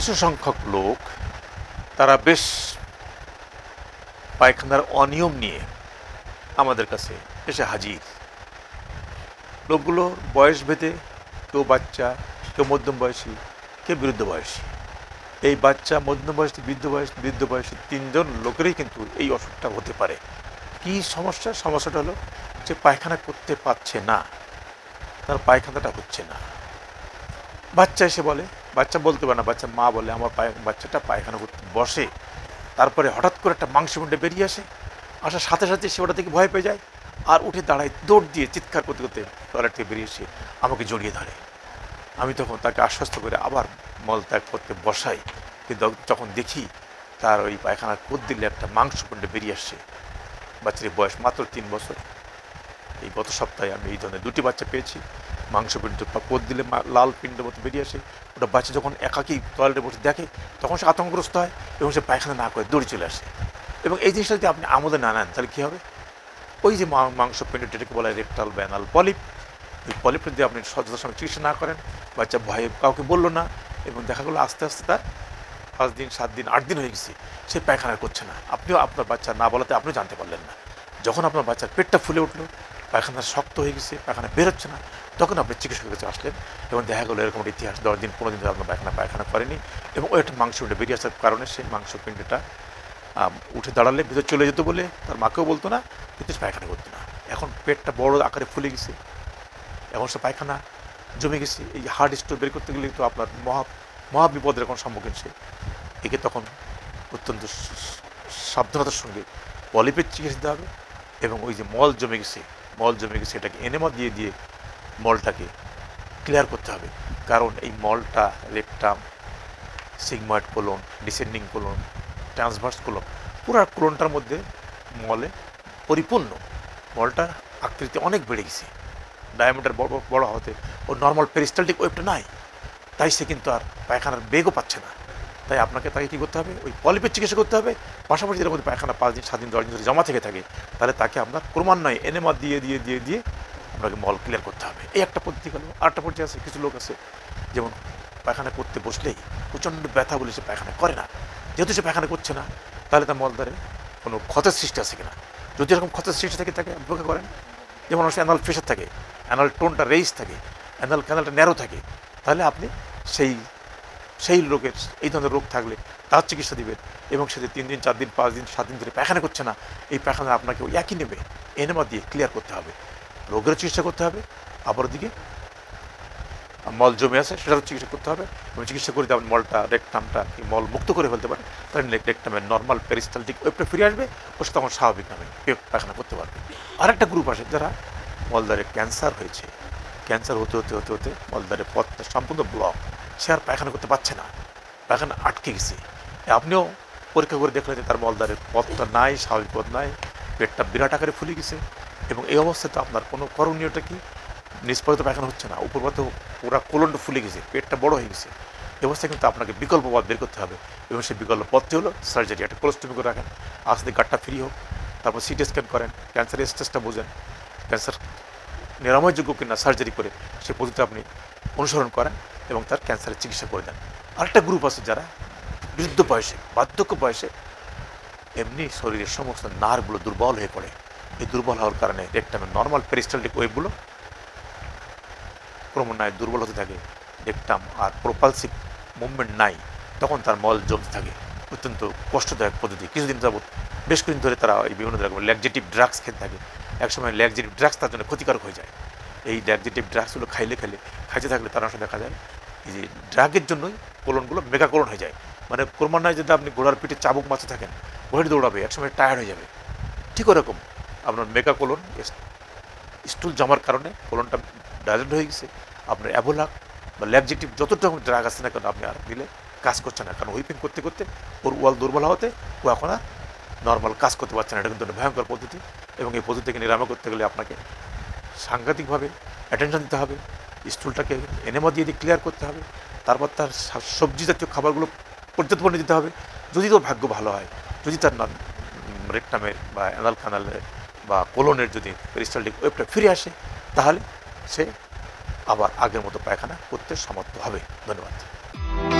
কিছু সংখ্যক লোক তারা বেশ পায়খানার অনিয়ম নিয়ে আমাদের কাছে এসে হাজির। লোকগুলোর বয়স ভেদে কেউ বাচ্চা, কেউ মধ্যম বয়সী, কেউ বৃদ্ধ বয়সী। এই বাচ্চা, মধ্যম বয়সী, বৃদ্ধ বয়সী তিনজন লোকেরই কিন্তু এই অসুখটা হতে পারে। কি সমস্যা? সমস্যাটা হলো যে পায়খানা করতে পারছে না, তার পায়খানাটা হচ্ছে না। বাচ্চা এসে বলে, বাচ্চা বলতে পারে না, বাচ্চা মা বলে আমার বাচ্চাটা পায়খানা করতে বসে, তারপরে হঠাৎ করে একটা মাংসপিণ্ডে বেরিয়ে আসে, আসার সাথে সাথে সে ওটা থেকে ভয় পেয়ে যায় আর উঠে দাঁড়ায়, দৌড় দিয়ে চিৎকার করতে করতে টয়লেট থেকে বেরিয়ে এসে আমাকে জড়িয়ে ধরে। আমি তখন তাকে আশ্বস্ত করে আবার মলত্যাগ করতে বসাই, কিন্তু যখন দেখি তার ওই পায়খানার কোদ দিলে একটা মাংসপিণ্ডে বেরিয়ে আসছে। বাচ্চাটির বয়স মাত্র 3 বছর। এই গত সপ্তাহে আমি এই ধরনের 2টি বাচ্চা পেয়েছি, মাংসপিণ্ড কোদ দিলে লাল পিণ্ডের মতো বেরিয়ে আসে। ওটা বাচ্চা যখন একাকি টয়লেটে বসে দেখে তখন সে আতঙ্কগ্রস্ত হয় এবং সে পায়খানা না করে দৌড়ে চলে আসে। এবং এই জিনিসটা যদি আপনি আমলে না নেন তাহলে কী হবে? ওই যে মাংসপিণ্ড, যেটাকে বলা হয় রেকটাল ব্যানাল পলিপ, এই পলিপটা যদি আপনি সচেতন চিকিৎসা না করেন, বাচ্চা ভয়ে কাউকে বললো না এবং দেখা গেলো আস্তে আস্তে তার 5 দিন 7 দিন 8 দিন হয়ে গেছে সে পায়খানা করছে না। আপনিও আপনার বাচ্চা না বলাতে আপনিও জানতে পারলেন না। যখন আপনার বাচ্চার পেটটা ফুলে উঠলো, পায়খানা শক্ত হয়ে গেছে, পায়খানা বেরোচ্ছে না, তখন আপনি চিকিৎসকের কাছে আসলেন এবং দেখা গেলো এরকম একটা ইতিহাস 10 দিন 15 দিন ধরে আপনার পায়খানা করেনি এবং ওই একটা মাংসপিণ্ড বেরিয়ে আসার কারণে সেই মাংসপিণ্ডটা উঠে দাঁড়ালে ভিতরে চলে যেত বলে তার মাকেও বলতো না, কিন্তু পায়খানা করতো না। এখন পেটটা বড় আকারে ফুলে গেছে, এখন সে পায়খানা জমে গেছে। এই হার্ড স্টোর বের করতে গেলে তো আপনার মহাবিপদের এখন সম্মুখীন সে। একে তখন অত্যন্ত সাবধানতার সঙ্গে পলিপের চিকিৎসা দিতে হবে এবং ওই যে মল জমে গেছে এটাকে এনেমা দিয়ে দিয়ে মলটাকে ক্লিয়ার করতে হবে, কারণ এই মলটা rectum, sigmoid colon, descending colon, transverse colon, পুরো কোলনটার মধ্যে মলে পরিপূর্ণ। মলটার আকৃতি অনেক বেড়ে গেছে, ডায়ামিটার বড় হতে ও নর্মাল পেরিস্টালটিক ওয়েবটা নাই, তাই সে কিন্তু আর পায়খানার বেগও পাচ্ছে না। তাই আপনাকে তাকে কী করতে হবে? ওই পলিপের চিকিৎসা করতে হবে। পাশাপাশি যদি আমাদের পায়খানা 5 দিন 7 দিন 10 দিন ধরে জমা থেকে থাকে তাহলে তাকে আপনার ক্রমান্বয়ে এনেমা দিয়ে দিয়ে দিয়ে দিয়ে আপনাকে মল ক্লিয়ার করতে হবে। এই একটা পদ্ধতি গেল। আরেকটা পদ্ধতি আছে, কিছু লোক আছে যেমন পায়খানা করতে বসলেই প্রচণ্ড ব্যথা বলে সে পায়খানা করে না। যেহেতু সে পায়খানা করছে না তাহলে তার মলদ্বারে কোনো ক্ষতের সৃষ্টি আছে কিনা, যদি এরকম ক্ষতের সৃষ্টি থাকে তাকে অপেক্ষা করেন। যেমন অবশ্যই অ্যানাল প্রেশার থাকে, অ্যানাল টোনটা রেইজ থাকে, অ্যানাল ক্যানালটা ন্যারো থাকে, তাহলে আপনি সেই রোগের এই ধরনের রোগ থাকলে তার চিকিৎসা দেবেন। এবং সে যে 3 দিন 4 দিন 5 দিন 7 দিন ধরে পায়খানা করছে না, এই পায়খানা আপনাকে ওই একই নেবে এনেমা দিয়ে ক্লিয়ার করতে হবে। রোগের চিকিৎসা করতে হবে, আবার দিকে মল জমে আছে সেটারও চিকিৎসা করতে হবে এবং চিকিৎসা করে যেমন মলটা রেকটামটা কি মল মুক্ত করে ফেলতে পারে, তাহলে রেকটামের নর্মাল পেরিস্টালটিক ওয়েবটা ফিরে আসবে ও সে তখন স্বাভাবিক নামে পায়খানা করতে পারবে। আরেকটা গ্রুপ আছে যারা মলদ্বারে ক্যান্সার হয়েছে, ক্যান্সার হতে মলদ্বারে পথটা সম্পূর্ণ ব্লক, সে আর পায়খানা করতে পারছে না, পায়খানা আটকে গেছে। আপনিও পরীক্ষা করে দেখলেন যে তার মলদ্বারের পথটা নাই, স্বাভাবিক পথ নাই, পেটটা বিরাট আকারে ফুলে গেছে এবং এই অবস্থাতে আপনার কোনো করণীয়টা কি? নিষ্পরিত পায়খানা হচ্ছে না, উপরপাত পুরা কোলনটা ফুলে গেছে, পেটটা বড় হয়ে গেছে, এ অবস্থায় কিন্তু আপনাকে বিকল্প পথ বের করতে হবে এবং সেই বিকল্প পথটি হলো সার্জারি। একটা কোলোস্টমি করে রাখেন, আস্তে গাঁটটা ফ্রি হোক, তারপর সিটি স্ক্যান করেন, ক্যান্সারের স্টেজটা বোঝেন, ক্যান্সার নিরাময়যোগ্য কিনা সার্জারি করে সেই পদ্ধতি আপনি অনুসরণ করেন এবং তার ক্যান্সারের চিকিৎসা করে দেন। আরেকটা গ্রুপ আছে যারা বৃদ্ধ বয়সে, বার্ধক্য বয়সে এমনি শরীরের সমস্ত নার্ভগুলো দুর্বল হয়ে পড়ে। এই দুর্বল হওয়ার কারণে রেকটামের নর্মাল পেরিস্টালটিক ওয়েবগুলো ক্রমান্বয়ে দুর্বল হতে থাকে, রেকটাম আর প্রোপালসিভ মুভমেন্ট নাই, তখন তার মল জমতে থাকে। অত্যন্ত কষ্টদায়ক পদ্ধতি। কিছুদিন যাবৎ বেশ কিছুদিন ধরে তারা এই বিভিন্ন রকম ল্যাকজেটিভ ড্রাগস খেতে থাকে। একসময় ল্যাকজেটিভ ড্রাগস তার জন্য ক্ষতিকারক হয়ে যায়। এই ল্যাকজেটিভ ড্রাগসগুলো খাইতে থাকলে তার অংশ দেখা যায় এই যে ড্রাগের জন্যই কোলনগুলো মেগাকোলন হয়ে যায়, মানে ক্রমান্বয়ে যদি আপনি ঘোড়ার পিঠে চাবুক মারতে থাকেন ঘোড়াটি দৌড়াবে, একসময় টায়ার্ড হয়ে যাবে। ঠিক ওরকম আপনার মেগাকোলন স্টুল জমার কারণে কোলনটা ডাইলেট হয়ে গেছে। আপনার অ্যাভোলাক বা ল্যাকজেটিভ যতটা রকম ড্রাগ আছে না কেন আপনি আর দিলে কাজ করছে না, কারণ হুইপিং করতে করতে ওর ওয়াল দুর্বল হওয়াতে ও এখন আর নর্মাল কাজ করতে পারছে না। এটা কিন্তু ভয়ঙ্কর পদ্ধতি এবং এই পদ্ধতিকে নিরাময় করতে গেলে আপনাকে সাংঘাতিকভাবে অ্যাটেনশন দিতে হবে, স্টুলটাকে এনেমা দিয়ে দিয়ে ক্লিয়ার করতে হবে, তারপর তার সবজি জাতীয় খাবারগুলো পর্যাপ্ত পরিমাণে দিতে হবে। যদি তোর ভাগ্য ভালো হয়, যদি তার রেকটামের বা অ্যানাল ক্যানালের বা কোলনের যদি পেরিস্টালটিক ওয়েবটা ফিরে আসে তাহলে সে আবার আগের মতো পায়খানা করতে সমর্থ হবে। ধন্যবাদ।